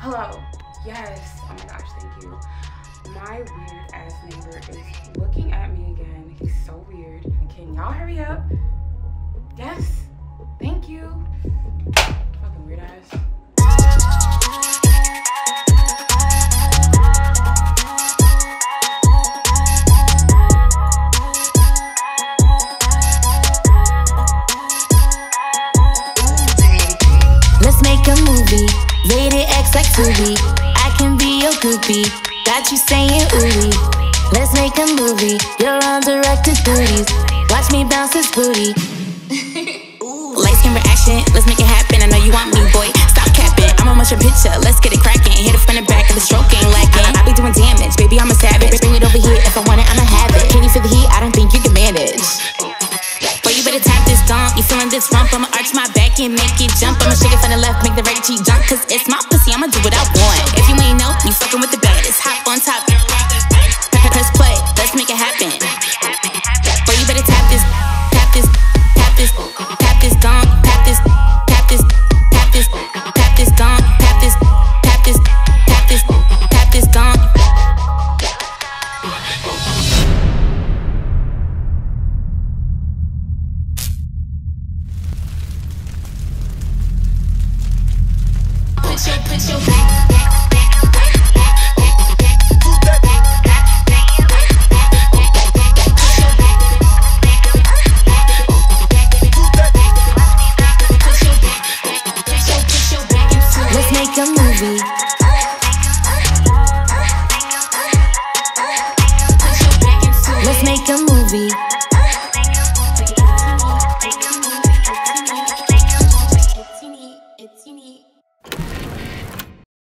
Hello. Yes. Oh my gosh, thank you. My weird ass neighbor is looking at me again. He's so weird. Can y'all hurry up? Yes. Thank you. Fucking weird ass. Let's make a movie. Rated X like Tubi. I can be your groupie. Got you saying ooey. Let's make a movie. You're on directed duties. Watch me bounce this booty. Lights, camera, action. Let's make it happen. I know you want me, boy. Stop capping. I'm almost your picture. Let's get it cracking. Hit it from the back of the stroke ain't lacking. I be doing damage, baby. I'm a savage. Bring it over here. If I want it, I'ma have it. Can you feel the heat? I don't think you can manage. Boy, you better tap this donk. You feeling this rump? I'ma arch my back and make it jump. I'ma shake it from the left, make the right cheek jump. Cause it's my pussy. I'ma do what I want. If you ain't know, you fucking with the baddest. Hop on top. Press play. Let's make it happen. Boy, you better tap this. Tap this. Tap this. Tap this donk, tap this, tap this, tap this, tap this donk, tap this, tap this, tap this, tap this donk. Put your Let's make a movie.